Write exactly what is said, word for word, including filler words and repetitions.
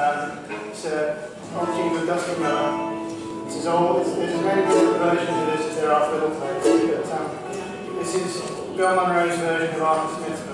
Um, it's a tune with Dusty Miller. It's as old, it's, there's as many different versions of this as there are fiddle players, but um, this is Bill Monroe's version of Arthur Smith's